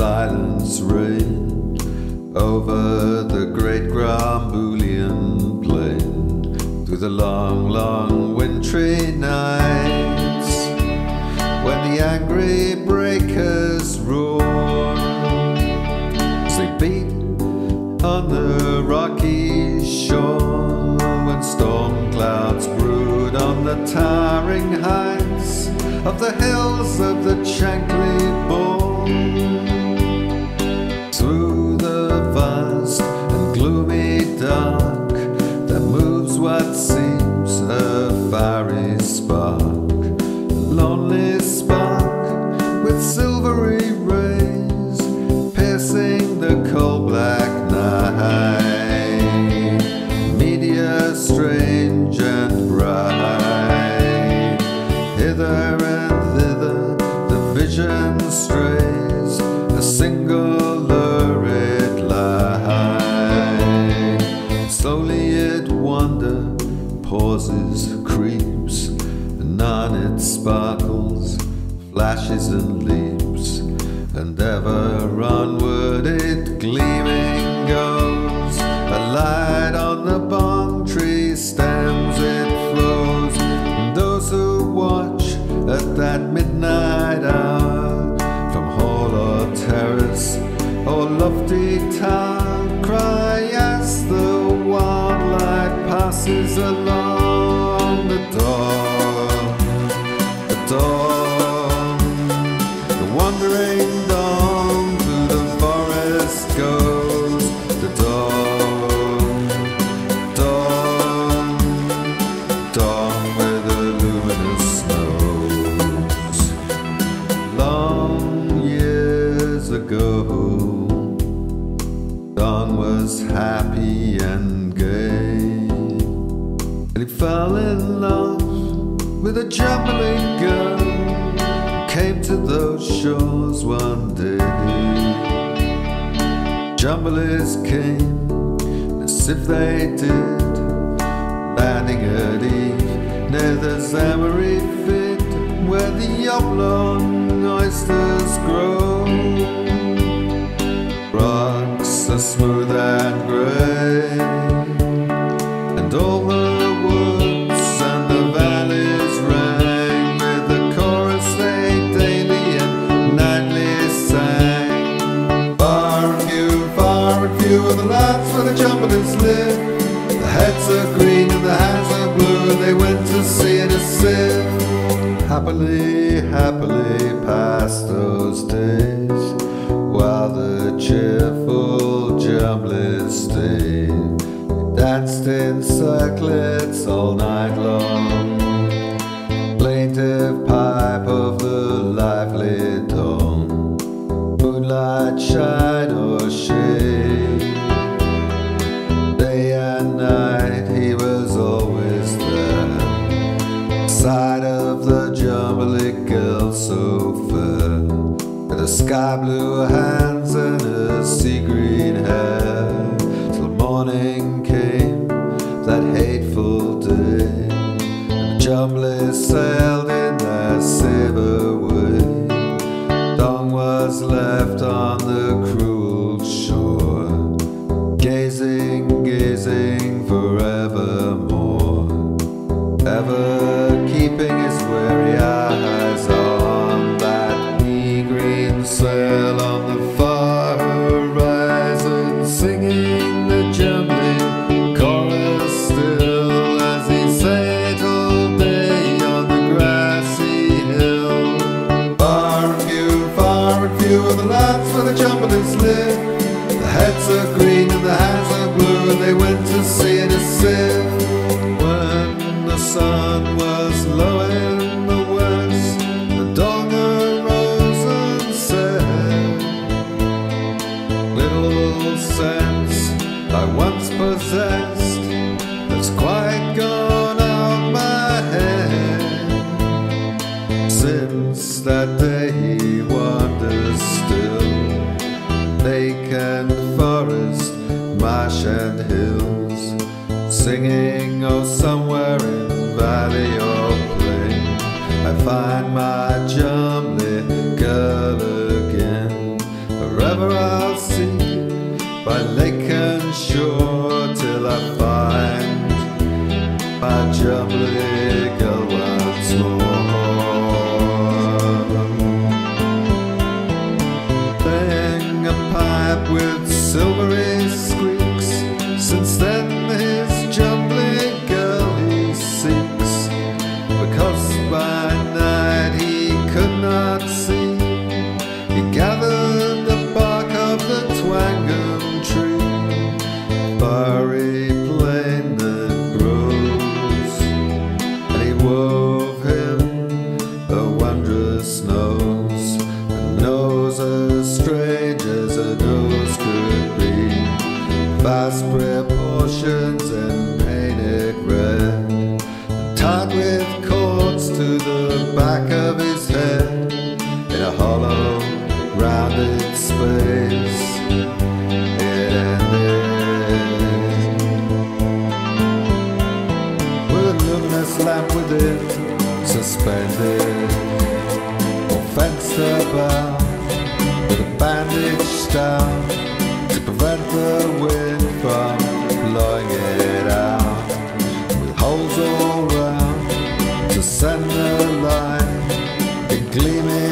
silence reigned over the great Gromboolian plain through the long, long wintry nights when the angry breakers roared. As they beat on the rocky shore, when storm clouds brewed on the towering heights of the hills of the Chankly Bore. Through the vast and gloomy dark there moves what seems a fiery spark, a lonely spark with silvery rays piercing the coal black night. Meteor strange and bright, hither and thither the vision strays, a single lurid light. Slowly it wanders, pauses, creeps, and on it sparkles, flashes and leaps, and ever onward it gleaming goes. A light on the Bong-tree stems it flows, and those who watch at that midnight hour from hall or terrace or lofty tower cry as the wild light passes along the dawn, the dawn, the wandering goes, the dawn, dawn, dawn where the luminous snows. Long years ago, dawn was happy and gay, and he fell in love with a jumbling girl who came to those shores one day. Jumblies came as if they did, landing at eve near the Zemmery Fidd where the oblong oysters grow. Rocks are smooth and grey, and all the woods and the valleys rang with the chorus they daily and nightly sang. Far and few are the lands where the Jumblies live. The heads are green and the hands are blue, and they went to sea in a sieve. Happily, happily passed those days, while the cheerful Jumblies stayed. They danced in circlets all night long, plaintive pipe of the lively dawn. Moonlight shine or shade, he was always there, side of the Jumbly girl so fair, with her sky blue hands and her sea green hair. Till morning came that hateful day, and the Jumblies sailed in their sabre way. Dong was left on the cruel shore, gazing forevermore, ever keeping his weary eyes on that pea green sail on the far horizon, singing the jumbly chorus still as he sate all day on the grassy hill. Far and few are the lands where the Jumblies live. The heads are green and the hands are blue, and they went to sea in a sieve. When the sun was low in the west, the dawn arose and said, "Little sense I once possessed has quite gone out my head." Since that day he wanders still, lake and forest, marsh and hills, singing, oh, somewhere in valley or plain, I find my Jumbly girl again. because by night he could not see. He gathered the bark of the twangum tree, furry plain that grows, and he wove him a wondrous nose, a nose as strange as a nose could be, vast proportions and painted red, tied with cords to the back of his head, in a hollow, rounded space. With a luminous lamp within, suspended, or fenced about, with a bandage down, to prevent the wind from blowing it out, with holes all round, send the light, it gleaming.